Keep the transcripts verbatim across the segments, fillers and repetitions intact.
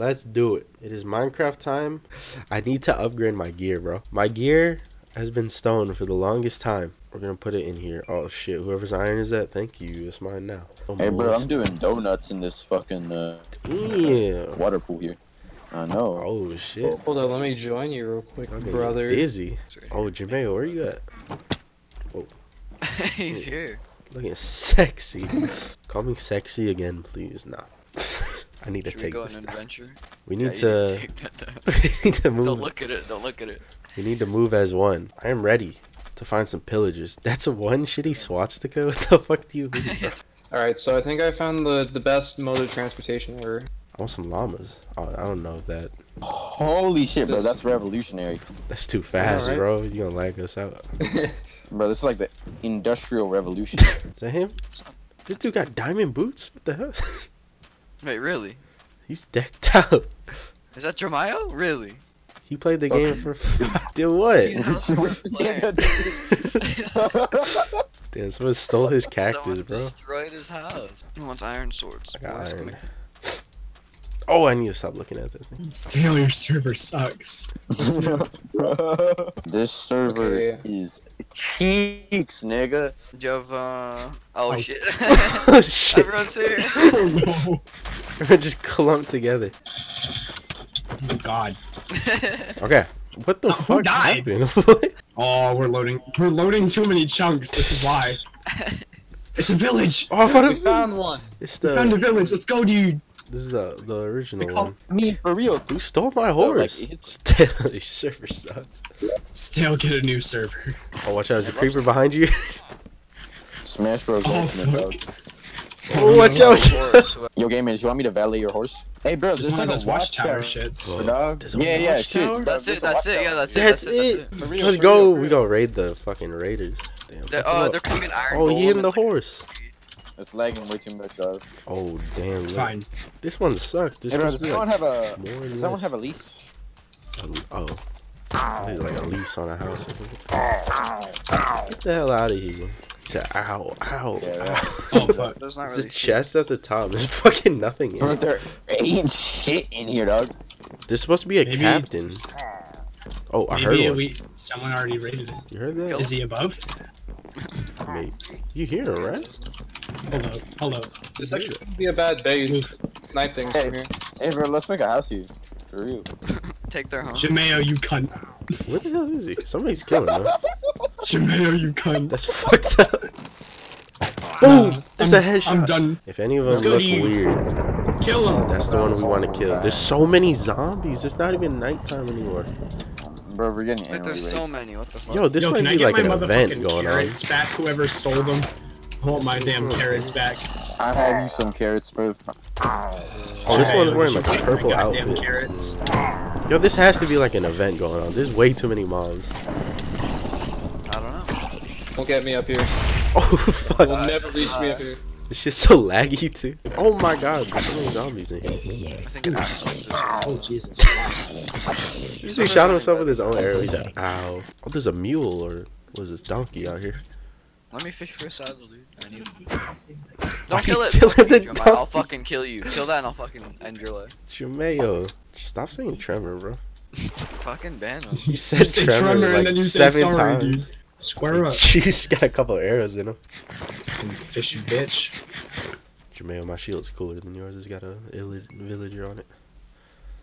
Let's do it. It is Minecraft time. I need to upgrade my gear, bro. My gear has been stoned for the longest time. We're gonna put it in here. Oh shit, whoever's iron is that? Thank you, it's mine now. Oh, hey bro, list. I'm doing donuts in this fucking uh, uh, water pool here. I know. Oh shit. Oh, hold on, let me join you real quick, okay, brother. Izzy. Oh, Jermaine, where you at? Oh. He's oh. here. Looking sexy. Call me sexy again, please. Nah. I need Should to take we go this on an adventure? We need yeah, to. Take that we need to move. Don't look at it. Don't look at it. We need to move as one. I am ready to find some pillagers. That's one shitty swastika. What the fuck do you mean? All right, so I think I found the the best mode of transportation ever. I want some llamas. Oh, I don't know if that. Holy shit, bro! That's revolutionary. That's too fast, yeah, right? Bro. You gonna lag us out? Bro, this is like the Industrial Revolution. Is that him? This dude got diamond boots? What the hell? Wait, really? He's decked out. Is that Jeremiah? Really? He played the okay. game for... Dude, what? Damn, someone stole his cactus, someone bro. Destroyed his house. He wants iron swords. I got iron. Oh, I need to stop looking at this thing. Still, your server sucks. This server okay, yeah. is cheeks, nigga. Do you have, uh... Oh, oh. Shit. Oh, shit. Everyone's here. Oh, no. Everyone just clumped together. Oh, God. Okay. What the no, fuck happened? Oh, we're loading. We're loading too many chunks. This is why. It's a village. Oh, I found, we found one. It's the... We found a village. Let's go, dude. This is the, the original one. Me for real. Who stole my horse? Like, still, your server sucks. Still get a new server. Oh, watch out. There's a creeper behind you. Smash Bros. Oh, ultimate, fuck. Oh, watch out. Yo, game man, do you want me to valet your horse? Hey, bro, just this is like those watchtower shits. Oh, yeah, yeah, shit. That's it, that's it, yeah, that's it. That's it. Let's go. We gonna raid the fucking raiders. Damn. They're, uh, they're iron oh, he hitting the horse. It's lagging way too much, guys. Oh damn! It's fine. This one sucks. This hey, bro, does someone have a? Does someone have a lease? Oh, oh. There's like a lease on a house. Get the hell out of here! It's an ow, ow, yeah, ow. Oh fuck! There's not really a chest at the top. There's fucking nothing in it. There ain't shit in here, dog. There's supposed to be a Maybe. captain. Oh, I Maybe heard one. We, someone already raided it. You heard that? Is he above? Maybe. You hear him, right? Hello, hello. This actually could be a bad base. Night thing hey, here. Hey bro, let's make a house here. For real. Take their home. Jermaine, you cunt. What the hell is he? Somebody's killing him. Jermaine, you cunt. That's fucked up. Boom! Uh, that's I'm, a headshot. I'm done. If any of them look weird, kill them. That's the one we want to kill. There's so many zombies. It's not even nighttime anymore. Bro, we're getting like, there's so many. What the fuck? Yo, this Yo, might be like an event going on. Back whoever stole them. Hold my damn carrots back. I have you some carrots, bro. Oh, okay, this one's wearing like a purple outfit. Carrots. Yo, this has to be like an event going on. There's way too many mobs. I don't know. Don't get me up here. Oh, fuck. You'll never reach uh, me up here. This shit's so laggy, too. Oh my god, there's so many zombies in here. I think oh, Jesus. He so shot himself with his own arrow. He's like, ow. Oh, there's a mule or what is this, donkey out here? Let me fish for a saddle, dude. I need Don't Why kill it! Don't me, I'll fucking kill you. Kill that and I'll fucking end your life. Jermaine, stop saying Trevor, bro. Fucking ban him. You said you Trevor, Trevor like and then you seven say sorry, times. Dude. Square up. She's got a couple of arrows in him. Fucking fishy bitch. Jermaine, my shield's cooler than yours. It's got a villager on it.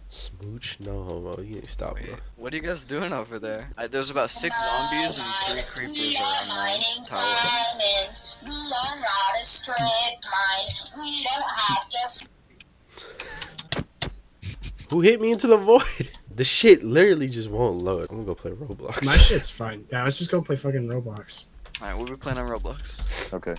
Smooch? No homo. You ain't stop, Wait, bro. What are you guys doing over there? I, there's about six zombies and three creepers around the tower. We are not a straight mine. We don't have to. Who hit me into the void? The shit literally just won't load. I'm gonna go play Roblox. My shit's fine. Yeah, let's just go play fucking Roblox. Alright, we'll be playing on Roblox. Okay.